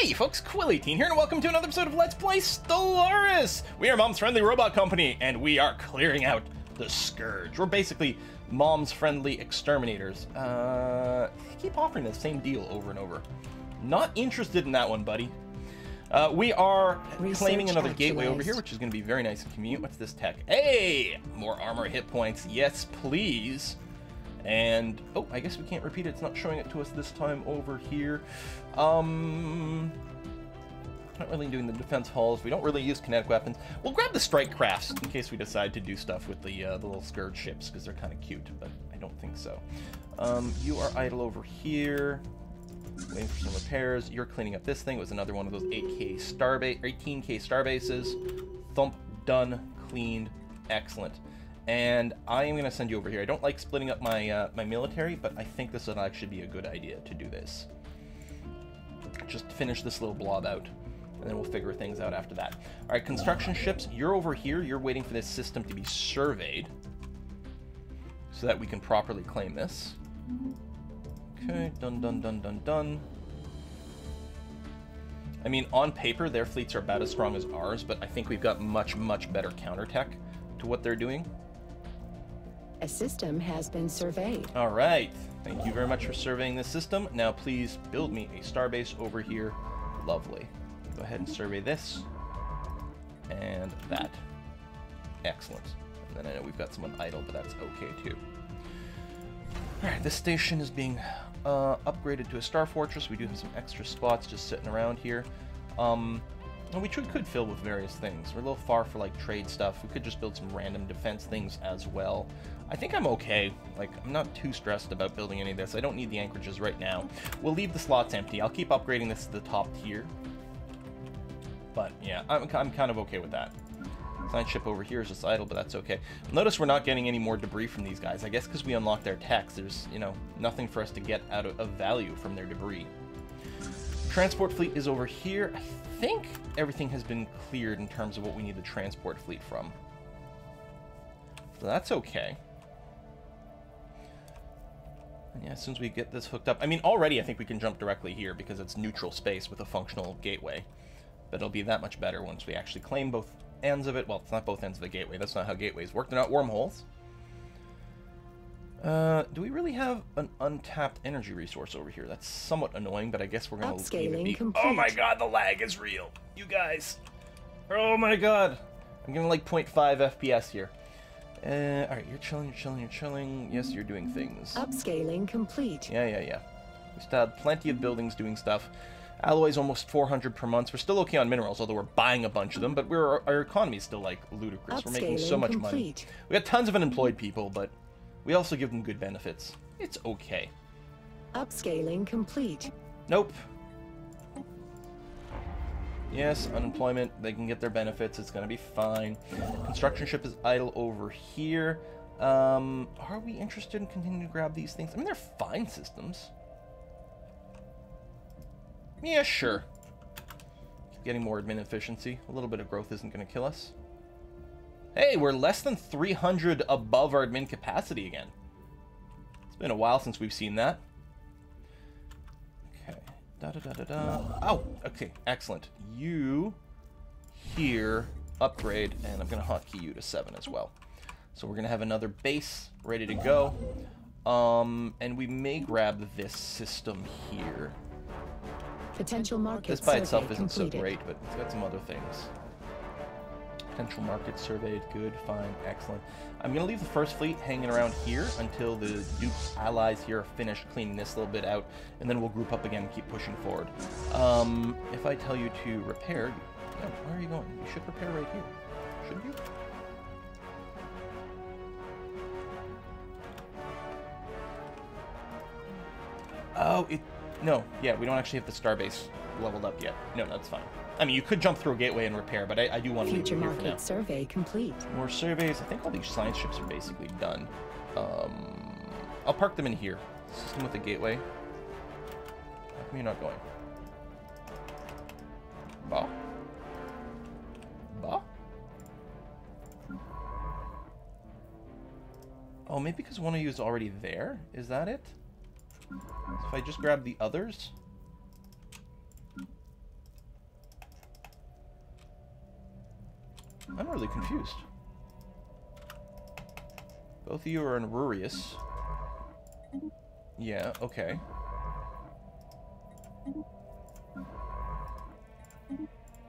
Hey folks, Quilly Teen here, and welcome to another episode of Let's Play Stellaris! We are Mom's Friendly Robot Company, and we are clearing out the Scourge. We're basically Mom's Friendly Exterminators. They keep offering the same deal over and over. Not interested in that one, buddy. We are claiming another gateway over here, which is going to be very nice and convenient. What's this tech? Hey! More armor, hit points. Yes, please. And, oh, I guess we can't repeat it. It's not showing it to us this time over here. Not really doing the defense hulls. We don't really use kinetic weapons. We'll grab the strike crafts in case we decide to do stuff with the little Scourge ships, because they're kind of cute, but I don't think so. You are idle over here. Waiting for some repairs. You're cleaning up this thing. It was another one of those 18K star bases. Thump, done, cleaned, excellent. And I am going to send you over here. I don't like splitting up my my military, but I think this would actually be a good idea to do this. Just finish this little blob out, and then we'll figure things out after that. All right, construction ships, you're over here. You're waiting for this system to be surveyed so that we can properly claim this. Okay, done, done, done, done, done. I mean, on paper, their fleets are about as strong as ours, but I think we've got much, much better counter-tech to what they're doing. A system has been surveyed. All right. Thank you very much for surveying this system. Now, please build me a starbase over here. Lovely. Go ahead and survey this and that. Excellent. And then I know we've got someone idle, but that's okay, too. All right. This station is being upgraded to a star fortress. We do have some extra spots just sitting around here. And we could fill with various things. We're a little far for, like, trade stuff. We could just build some random defense things as well. I think I'm okay. Like, I'm not too stressed about building any of this. I don't need the anchorages right now. We'll leave the slots empty. I'll keep upgrading this to the top tier. But, yeah, I'm kind of okay with that. Science ship over here is just idle, but that's okay. Notice we're not getting any more debris from these guys. I guess because we unlocked their techs, there's, you know, nothing for us to get out of value from their debris. Transport fleet is over here. I think everything has been cleared in terms of what we need the transport fleet from. So that's okay. And yeah, as soon as we get this hooked up, I mean, already I think we can jump directly here because it's neutral space with a functional gateway. But it'll be that much better once we actually claim both ends of it. Well, it's not both ends of the gateway. That's not how gateways work. They're not wormholes. Do we really have an untapped energy resource over here? That's somewhat annoying, but I guess we're going to leave it be. Complete. Oh my god, the lag is real. You guys. Oh my god. I'm giving like 0.5 FPS here. Alright, you're chilling, you're chilling, you're chilling. Yes, you're doing things. Upscaling complete. Yeah. We still have plenty of buildings doing stuff. Alloys almost 400 per month. We're still okay on minerals, although we're buying a bunch of them, but our economy is still like ludicrous. Upscaling we're making so much money. We got tons of unemployed people, but we also give them good benefits. It's okay. Upscaling complete. Nope. Yes, unemployment. They can get their benefits. It's going to be fine. Construction ship is idle over here. Are we interested in continuing to grab these things? I mean, they're fine systems. Yeah, sure. Keep getting more admin efficiency. A little bit of growth isn't going to kill us. Hey, we're less than 300 above our admin capacity again. It's been a while since we've seen that. Okay. Oh, okay. Excellent. You here, upgrade, and I'm going to hotkey you to 7 as well. So we're going to have another base ready to go. And we may grab this system here. Potential market survey completed. This by itself isn't so great, but it's got some other things. Potential market surveyed. Good, fine, excellent. I'm going to leave the first fleet hanging around here until the Duke's allies here are finished cleaning this little bit out, and then we'll group up again and keep pushing forward. If I tell you to repair... No, where are you going? You should repair right here. Shouldn't you? Oh, it... No, yeah, we don't actually have the starbase leveled up yet. No, that's fine. I mean, you could jump through a gateway and repair, but I do want to leave it here for now. Future market survey complete. More surveys. I think all these science ships are basically done. I'll park them in here. System with the gateway. How come you're not going? Bah. Bah? Oh, maybe because one of you is already there? Is that it? So if I just grab the others... really confused. Both of you are in Rurius. Yeah, okay.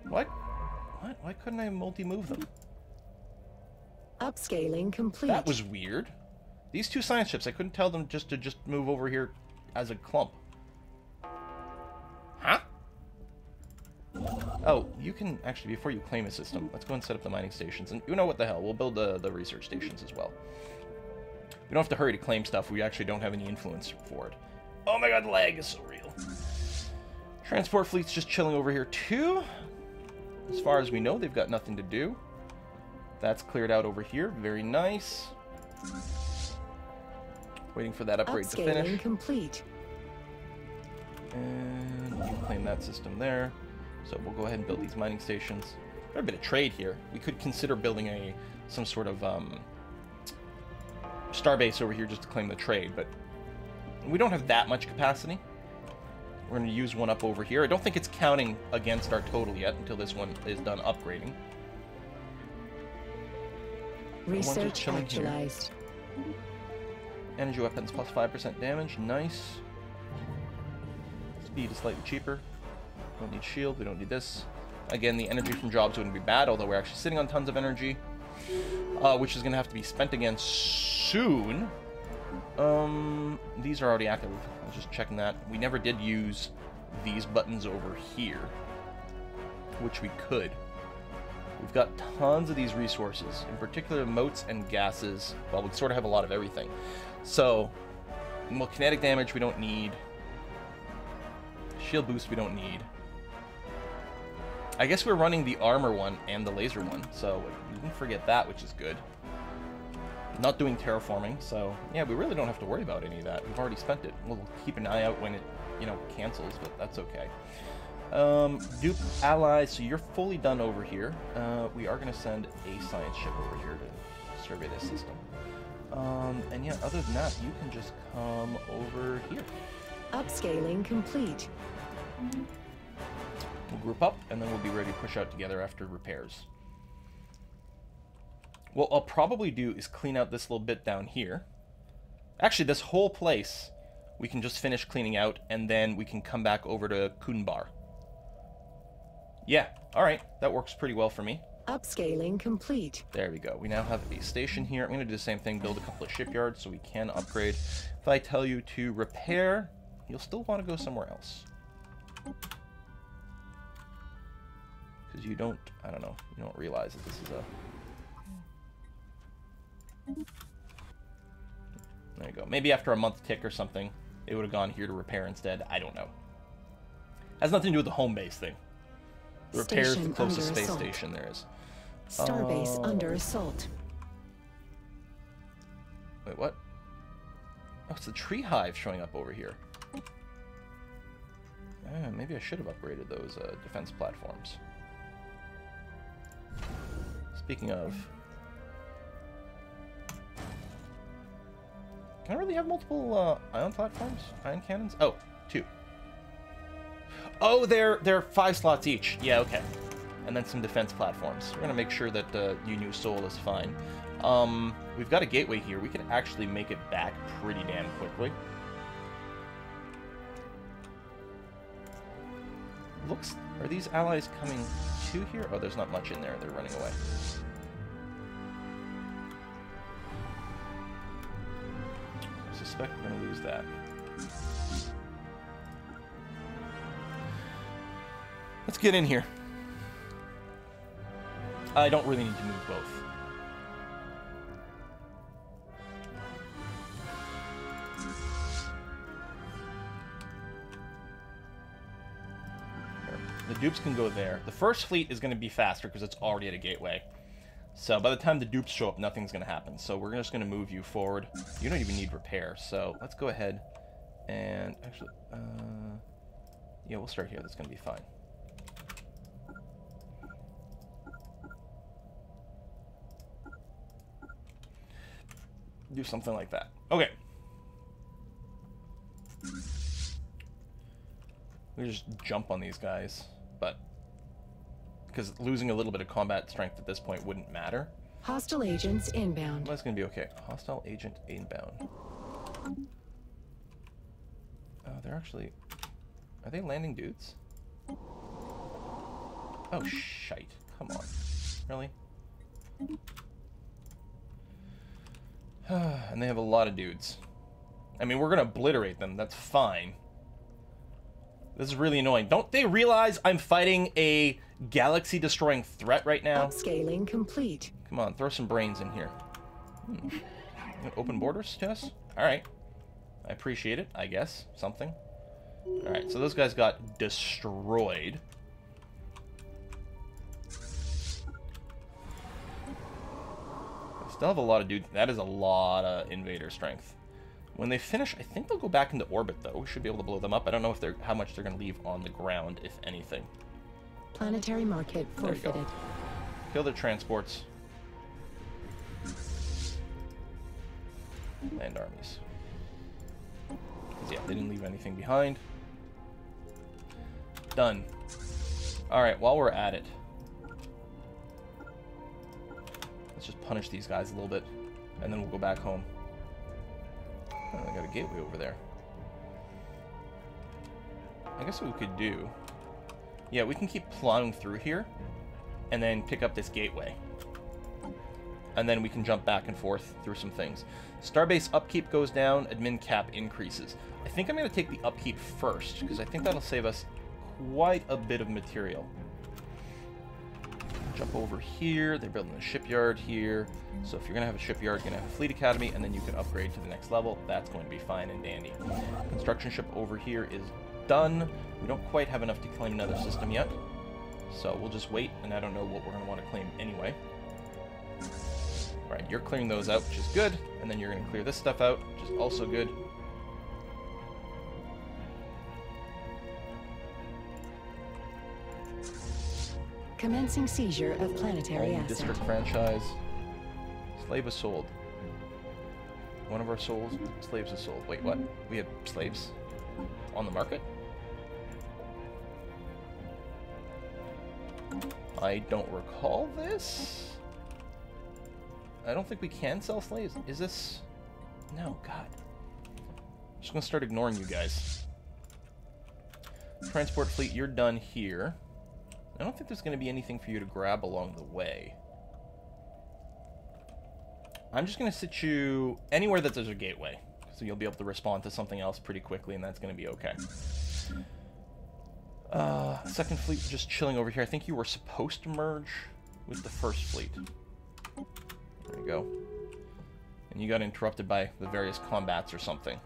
What? What? Why couldn't I multi-move them? Upscaling complete. That was weird. These two science ships, I couldn't tell them just to move over here as a clump. Huh? Oh, you can actually, before you claim a system, let's go and set up the mining stations. And you know what the hell, we'll build the research stations as well. We don't have to hurry to claim stuff. We actually don't have any influence for it. Oh my god, the lag is so real. Transport fleet's just chilling over here too. As far as we know, they've got nothing to do. That's cleared out over here. Very nice. Waiting for that upgrade to finish. Complete. And you claim that system there. So we'll go ahead and build these mining stations. Got a bit of trade here. We could consider building a some sort of starbase over here just to claim the trade, but we don't have that much capacity. We're going to use one up over here. I don't think it's counting against our total yet until this one is done upgrading. Research actualized. Energy weapons plus 5% damage. Nice. Speed is slightly cheaper. We don't need shield. We don't need this. Again, the energy from jobs wouldn't be bad, although we're actually sitting on tons of energy, which is going to have to be spent again soon. These are already active. I was just checking that. We never did use these buttons over here, which we could. We've got tons of these resources, in particular motes and gases. Well, we sort of have a lot of everything. So, well, kinetic damage we don't need. Shield boost we don't need. I guess we're running the armor one and the laser one, so we didn't forget that, which is good. Not doing terraforming, so yeah, we really don't have to worry about any of that. We've already spent it. We'll keep an eye out when it, you know, cancels, but that's okay. Dupe allies, so you're fully done over here. We are going to send a science ship over here to survey this system. And yeah, other than that, you can just come over here. Upscaling complete. We'll group up, and then we'll be ready to push out together after repairs. What I'll probably do is clean out this little bit down here. Actually, this whole place, we can just finish cleaning out, and then we can come back over to Kunbar. Yeah, alright, that works pretty well for me. Upscaling complete. There we go. We now have a station here. I'm going to do the same thing, build a couple of shipyards so we can upgrade. If I tell you to repair, you'll still want to go somewhere else. Because you don't, I don't know, you don't realize that this is a... There you go. Maybe after a month tick or something, they would have gone here to repair instead. I don't know. Has nothing to do with the home base thing. The repair is the closest space station there is. Starbase under assault. Wait, what? Oh, it's the tree hive showing up over here. Maybe I should have upgraded those defense platforms. Speaking of... Can I really have multiple ion platforms? Ion cannons? Oh, two. Oh, they're 5 slots each. Yeah, okay. And then some defense platforms. We're going to make sure that Yunu's soul is fine. We've got a gateway here. We can actually make it back pretty damn quickly. Looks... Are these allies coming to here? Oh, there's not much in there. They're running away. Suspect we're gonna lose that. Let's get in here. I don't really need to move both. The dupes can go there. The first fleet is gonna be faster because it's already at a gateway. So by the time the dupes show up, nothing's going to happen. So we're just going to move you forward. You don't even need repair. So let's go ahead and actually, yeah, we'll start here. That's going to be fine. Do something like that. Okay. We just jump on these guys, but because losing a little bit of combat strength at this point wouldn't matter. Hostile agents inbound. That's going to be okay. Hostile agent inbound. They're actually... Are they landing dudes? Oh, shite. Come on. Really? And they have a lot of dudes. I mean, we're going to obliterate them. That's fine. This is really annoying. Don't they realize I'm fighting a galaxy-destroying threat right now? Upscaling complete. Come on, throw some brains in here. Open borders to us? All right. I appreciate it, I guess. Something. All right, so those guys got destroyed. I still have a lot of dudes. That is a lot of invader strength. When they finish, I think they'll go back into orbit, though. We should be able to blow them up. I don't know if they're how much they're going to leave on the ground, if anything. Planetary market forfeited. There you go. Kill their transports. Land armies. Yeah, they didn't leave anything behind. Done. All right, while we're at it, let's just punish these guys a little bit, and then we'll go back home. Oh, I got a gateway over there. I guess what we could do... Yeah, we can keep plowing through here, and then pick up this gateway. And then we can jump back and forth through some things. Starbase upkeep goes down, admin cap increases. I think I'm going to take the upkeep first, because I think that'll save us quite a bit of material. Jump over here. They're building a shipyard here. So if you're going to have a shipyard, you're going to have a fleet academy, and then you can upgrade to the next level. That's going to be fine and dandy. Construction ship over here is done. We don't quite have enough to claim another system yet. So we'll just wait, and I don't know what we're going to want to claim anyway. All right, you're clearing those out, which is good. And then you're going to clear this stuff out, which is also good. Commencing seizure of planetary asset. District franchise. Slave is sold. One of our souls, slaves is sold. Wait, what? We have slaves on the market? I don't recall this. I don't think we can sell slaves. Is this... No, God. I'm just going to start ignoring you guys. Transport fleet, you're done here. I don't think there's going to be anything for you to grab along the way. I'm just going to sit you anywhere that there's a gateway. So you'll be able to respond to something else pretty quickly, and that's going to be okay. Second fleet just chilling over here. I think you were supposed to merge with the first fleet. There you go. And you got interrupted by the various combats or something.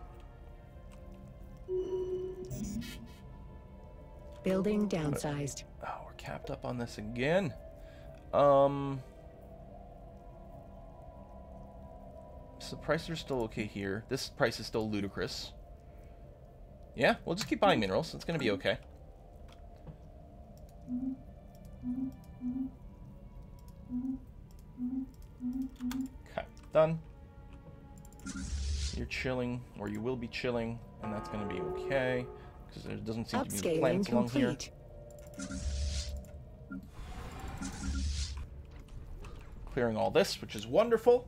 Building downsized. Oh, we're capped up on this again. So the prices are still okay here. This price is still ludicrous. Yeah, we'll just keep buying minerals. It's going to be okay. Okay, done. You're chilling, or you will be chilling, and that's going to be okay. Because there doesn't seem to be plants along here. Clearing all this, which is wonderful.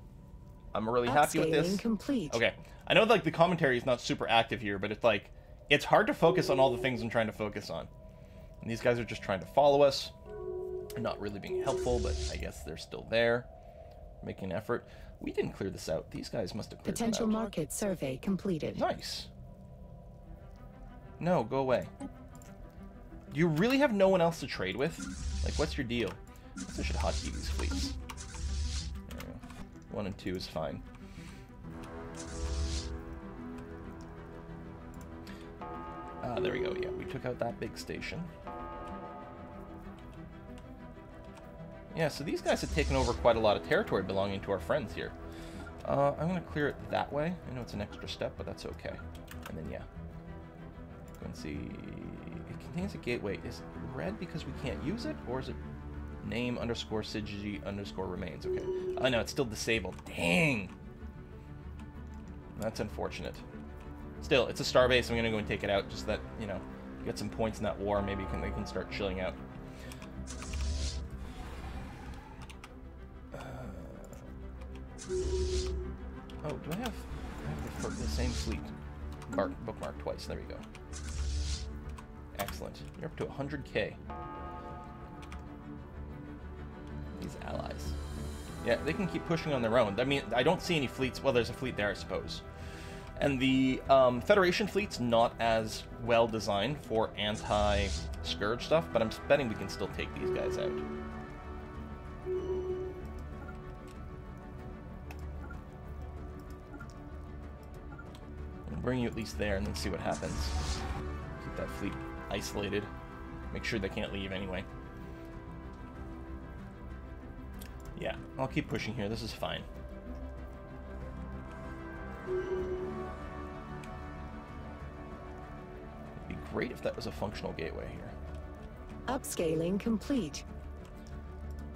I'm really happy with this. Complete. Okay, I know like the commentary is not super active here, but it's like it's hard to focus on all the things I'm trying to focus on. And these guys are just trying to follow us. They're not really being helpful, but I guess they're still there, making an effort. We didn't clear this out. These guys must have cleared it out. Potential market survey completed. Nice. No, go away. You really have no one else to trade with? Like, what's your deal? I should hotkey these fleets. 1 and 2 is fine. There we go. Yeah, we took out that big station. Yeah, so these guys have taken over quite a lot of territory belonging to our friends here. I'm going to clear it that way. I know it's an extra step, but that's okay. And then, yeah. Go and see. It contains a gateway. Is it red because we can't use it? Or is it name underscore siggy underscore remains? Okay. Oh, no, it's still disabled. Dang. That's unfortunate. Still, it's a starbase. I'm going to go and take it out just so that, you know, get some points in that war. Maybe they can start chilling out. Oh, do I have... I have the same fleet bookmarked twice. There we go. Excellent. You're up to 100k. These allies. Yeah, they can keep pushing on their own. I mean, I don't see any fleets. Well, there's a fleet there, I suppose. And the Federation fleet's not as well designed for anti-Scourge stuff, but I'm betting we can still take these guys out. I'll bring you at least there and then see what happens. Keep that fleet isolated. Make sure they can't leave anyway. Yeah, I'll keep pushing here. This is fine. It'd be great if that was a functional gateway here. Upscaling complete.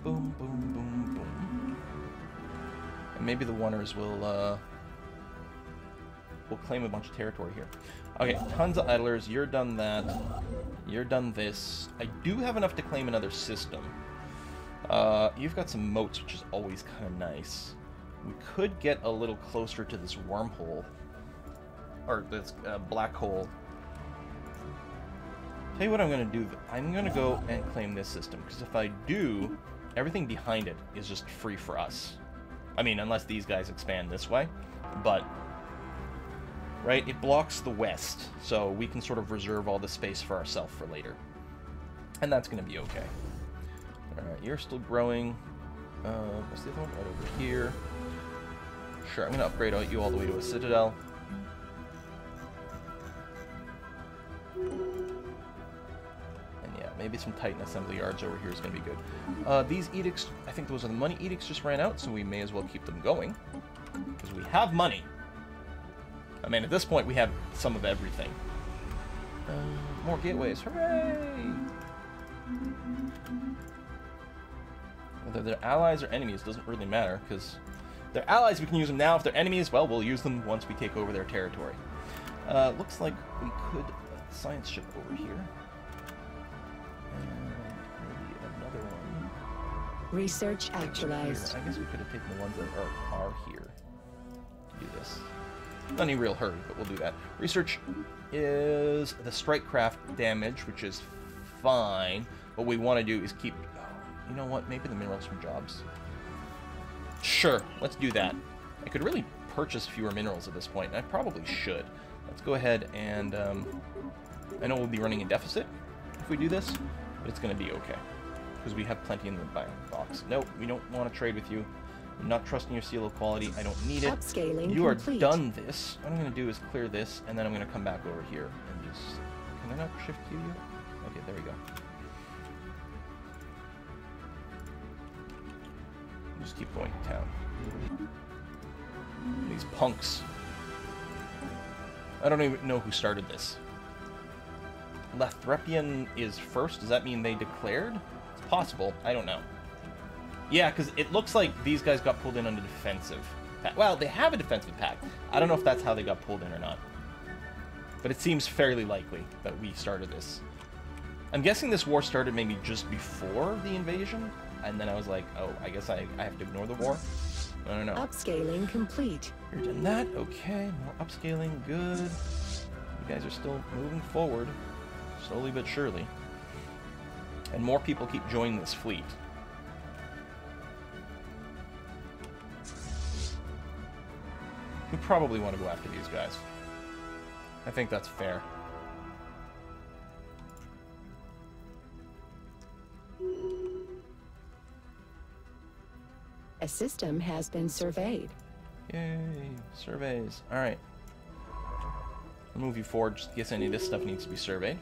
Boom, boom, boom, boom. And maybe the Oneers will claim a bunch of territory here. Okay, tons of idlers. You're done that. You're done this. I do have enough to claim another system. You've got some moats, which is always kind of nice. We could get a little closer to this wormhole. Or this black hole. Tell you what I'm going to do. I'm going to go and claim this system. Because if I do, everything behind it is just free for us. I mean, unless these guys expand this way. But, right, it blocks the west. So we can sort of reserve all the space for ourselves for later. And that's going to be okay. Alright, you're still growing. What's the other one? Right over here. Sure, I'm going to upgrade you all the way to a citadel. And yeah, maybe some Titan assembly yards over here is going to be good. These edicts, I think those are the money edicts just ran out, so we may as well keep them going. Because we have money. I mean, at this point, we have some of everything. More gateways. Hooray! Whether they're allies or enemies doesn't really matter, because they're allies, we can use them now. If they're enemies, well, we'll use them once we take over their territory. Looks like we could science ship over here. And maybe another one. Research actualized. I guess we could have taken the ones that are here to do this. Not any real hurry, but we'll do that. Research is the strikecraft damage, which is fine. What we want to do is keep... You know what? Maybe the minerals from jobs. Sure, let's do that. I could really purchase fewer minerals at this point, and I probably should. Let's go ahead and... I know we'll be running a deficit if we do this, but it's going to be okay. Because we have plenty in the box. Nope, we don't want to trade with you. I'm not trusting your seal of quality. I don't need it. Upscaling you are complete. Done this. What I'm going to do is clear this, and then I'm going to come back over here and just... Can I not shift you? Okay, there we go. Just keep going to town. These punks. I don't even know who started this. Lathrepean is first. Does that mean they declared? It's possible. I don't know. Yeah, because it looks like these guys got pulled in under defensive pact. Well, they have a defensive pact. I don't know if that's how they got pulled in or not. But it seems fairly likely that we started this. I'm guessing this war started maybe just before the invasion. And then I was like, oh, I guess I have to ignore the war? I don't know. Upscaling complete. You're done that? Okay, more upscaling, good. You guys are still moving forward, slowly but surely. And more people keep joining this fleet. We probably want to go after these guys. I think that's fair. A system has been surveyed. Yay, surveys. All right. I'll move you forward just in case any of this stuff needs to be surveyed.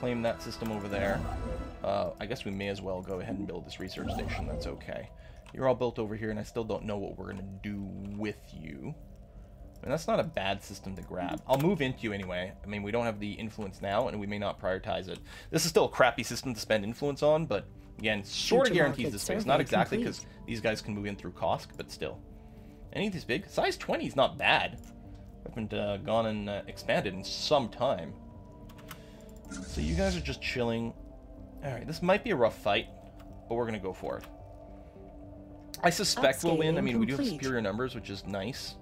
Claim that system over there. I guess we may as well go ahead and build this research station. That's okay. You're all built over here, and I still don't know what we're going to do with you. And that's not a bad system to grab. I'll move into you anyway. I mean, we don't have the influence now, and we may not prioritize it. This is still a crappy system to spend influence on, but... Again, sort of guarantees the space. Not exactly, because these guys can move in through Kosk, but still. Any of these big... Size 20 is not bad. I haven't gone and expanded in some time. So you guys are just chilling. Alright, this might be a rough fight, but we're going to go for it. I suspect we'll win. I mean, we do have superior numbers, which is nice.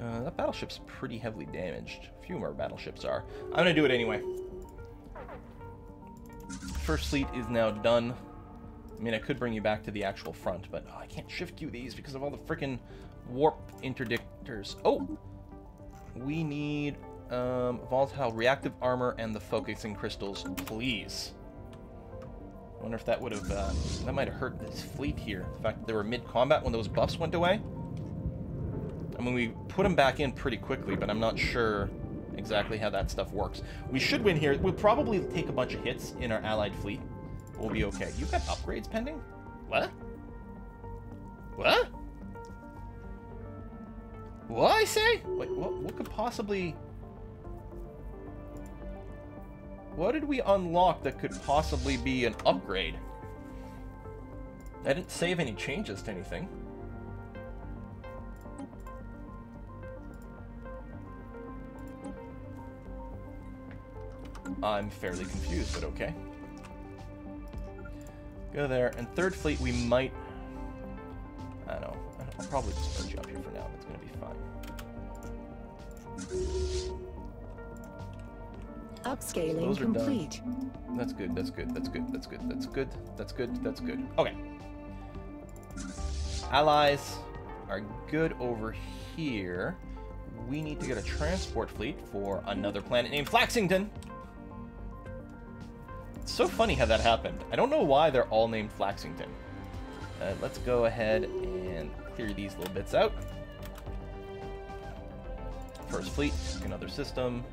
That battleship's pretty heavily damaged. A few more battleships are. I'm gonna do it anyway. First fleet is now done. I mean, I could bring you back to the actual front, but I can't shift you these because of all the frickin' warp interdictors. Oh! We need volatile reactive armor and the focusing crystals, please. I wonder if that would have... that might have hurt this fleet here. The fact that they were mid-combat when those buffs went away. I mean, we put them back in pretty quickly, but I'm not sure exactly how that stuff works. We should win here. We'll probably take a bunch of hits in our allied fleet. We'll be okay. You've got upgrades pending? What? What? What I say? Wait, what could possibly... What did we unlock that could possibly be an upgrade? I didn't save any changes to anything. I'm fairly confused, but okay. Go there. And third fleet, we might... I don't know. I'll probably just put you up here for now. That's going to be fine. Upscaling those are complete. Done. That's good. That's good. That's good. That's good. That's good. That's good. That's good. Okay. Allies are good over here. We need to get a transport fleet for another planet named Flaxington. It's so funny how that happened. I don't know why they're all named Flaxington. Let's go ahead and clear these little bits out. First fleet, another system.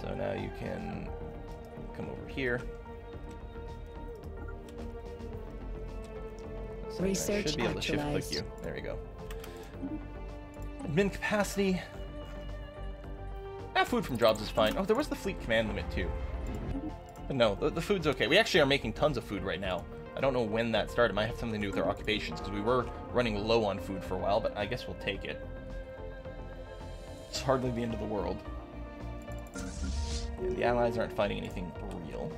So now you can come over here. So research should be able to shift click you. There we go. Admin capacity. Ah, food from jobs is fine. Oh, there was the fleet command limit too. But no, the food's okay. We actually are making tons of food right now. I don't know when that started. It might have something to do with our occupations, because we were running low on food for a while, but I guess we'll take it. It's hardly the end of the world. And the allies aren't fighting anything real.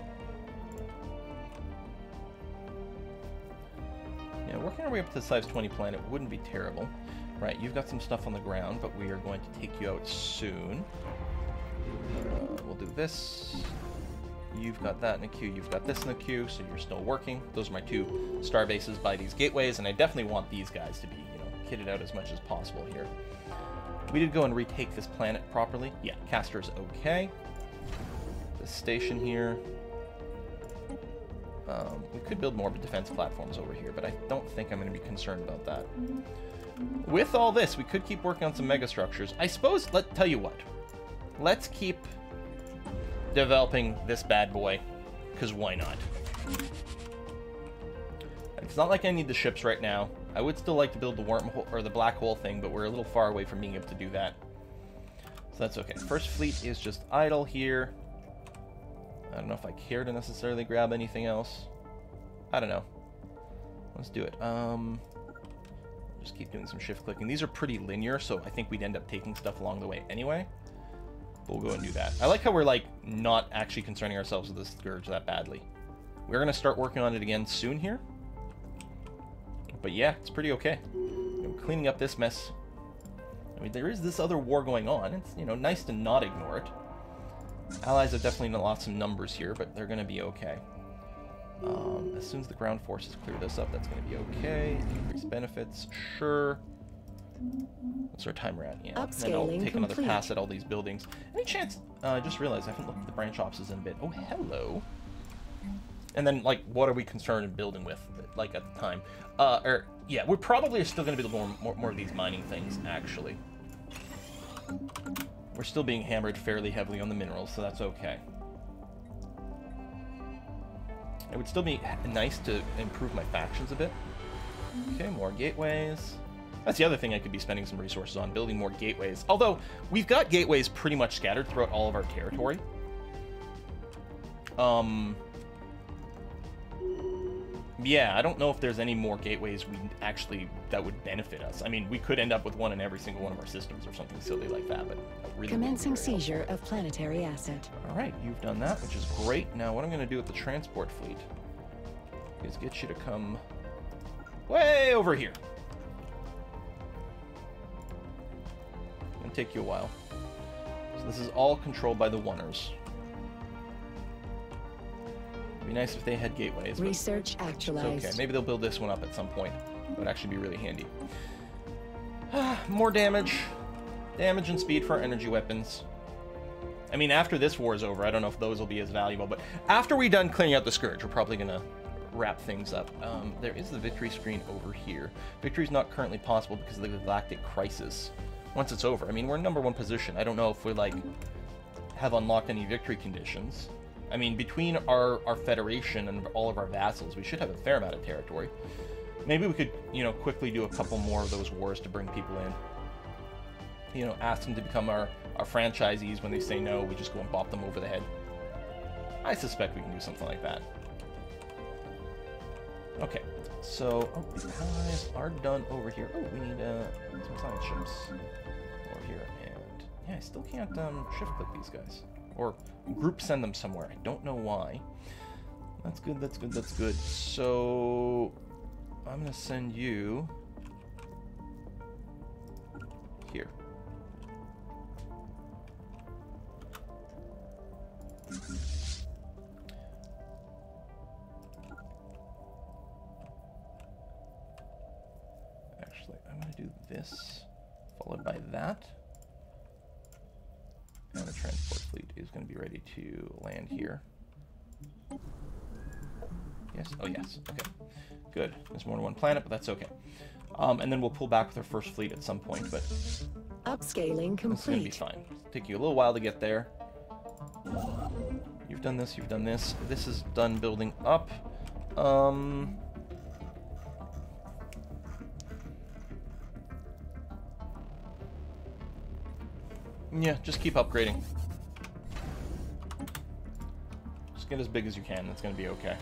Yeah, working our way up to the size 20 planet wouldn't be terrible. Right, you've got some stuff on the ground, but we are going to take you out soon. We'll do this. You've got that in a queue, you've got this in a queue, so you're still working. Those are my two star bases by these gateways, and I definitely want these guys to be, you know, kitted out as much as possible here. We did go and retake this planet properly. Yeah, Castor's okay. This station here. We could build more of a defense platforms over here, but I don't think I'm going to be concerned about that. With all this, we could keep working on some megastructures. I suppose, let's tell you what. Let's keep... developing this bad boy, because why not? It's not like I need the ships right now. I would still like to build the wormhole or the black hole thing, but we're a little far away from being able to do that, so that's okay. First fleet is just idle here. I don't know if I care to necessarily grab anything else. I don't know. Let's do it. Just keep doing some shift clicking. These are pretty linear, so I think we'd end up taking stuff along the way anyway. We'll go and do that. I like how we're, like, not actually concerning ourselves with the Scourge that badly. We're going to start working on it again soon here. But yeah, it's pretty okay. I'm cleaning up this mess. I mean, there is this other war going on. It's, you know, nice to not ignore it. Allies have definitely lost some numbers here, but they're going to be okay. As soon as the ground forces clear this up, that's going to be okay. Increased benefits, sure. What's our time around? Yeah, and then I'll take another pass at all these buildings. Any chance? I just realized I haven't looked at the branch offices in a bit. Oh, hello. And then, like, what are we concerned in building with, like, at the time? Or, yeah, we're probably still going to build more of these mining things, actually. We're still being hammered fairly heavily on the minerals, so that's okay. It would still be nice to improve my factions a bit. Okay, more gateways. That's the other thing I could be spending some resources on, building more gateways. Although, we've got gateways pretty much scattered throughout all of our territory. Yeah, I don't know if there's any more gateways we actually that would benefit us. I mean, we could end up with one in every single one of our systems or something silly like that, but that really commencing seizure of planetary asset. All right, you've done that, which is great. Now, what I'm going to do with the transport fleet is get you to come Way over here. It's gonna take you a while. So this is all controlled by the Oneers. It'd be nice if they had gateways. Research actualized. Okay, maybe they'll build this one up at some point. It would actually be really handy. More damage. Damage and speed for our energy weapons. I mean, after this war is over, I don't know if those will be as valuable, but after we're done cleaning out the Scourge, we're probably going to wrap things up. There is the victory screen over here. Victory's not currently possible because of the Galactic Crisis. Once it's over, I mean, we're in #1 position. I don't know if we, like, have unlocked any victory conditions. I mean, between our Federation and all of our vassals, we should have a fair amount of territory. Maybe we could, you know, quickly do a couple more of those wars to bring people in. You know, ask them to become our franchisees. When they say no, we just go and bop them over the head. I suspect we can do something like that. Okay, so these guys are done over here. Oh, we need some science ships over here. And yeah, I still can't shift-click these guys. Or group send them somewhere. I don't know why. That's good, that's good, that's good. So I'm going to send you here. Actually, I'm going to do this, followed by that. And the transport fleet is going to be ready to land here. Yes? Oh, yes. Okay. Good. There's more than one planet, but that's okay. And then we'll pull back with our first fleet at some point, but upscaling complete. It's going to be fine. It'll take you a little while to get there. You've done this, you've done this. This is done building up. Yeah, just keep upgrading. Just get as big as you can. That's going to be okay.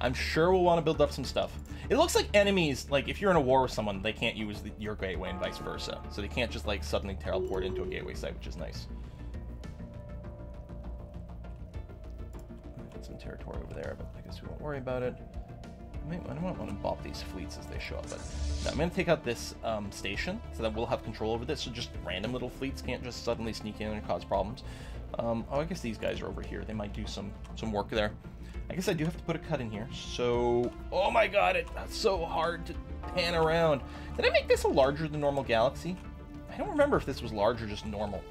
I'm sure we'll want to build up some stuff. It looks like enemies, like, if you're in a war with someone, they can't use your gateway and vice versa. So they can't just, like, suddenly teleport into a gateway site, which is nice. Get some territory over there, but I guess we won't worry about it. I don't want to bop these fleets as they show up, but no, I'm going to take out this station so that we'll have control over this. So just random little fleets can't just suddenly sneak in and cause problems. Oh, I guess these guys are over here. They might do some work there. I guess I do have to put a cut in here. So, oh my god, that's so hard to pan around. Did I make this a larger than normal galaxy? I don't remember if this was large or just normal.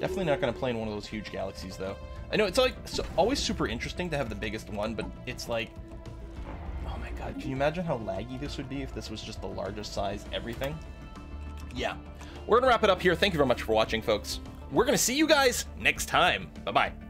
Definitely not going to play in one of those huge galaxies, though. I know, it's like so always super interesting to have the biggest one, but it's like, oh my god, can you imagine how laggy this would be if this was just the largest size everything? Yeah. We're going to wrap it up here. Thank you very much for watching, folks. We're going to see you guys next time. Bye-bye.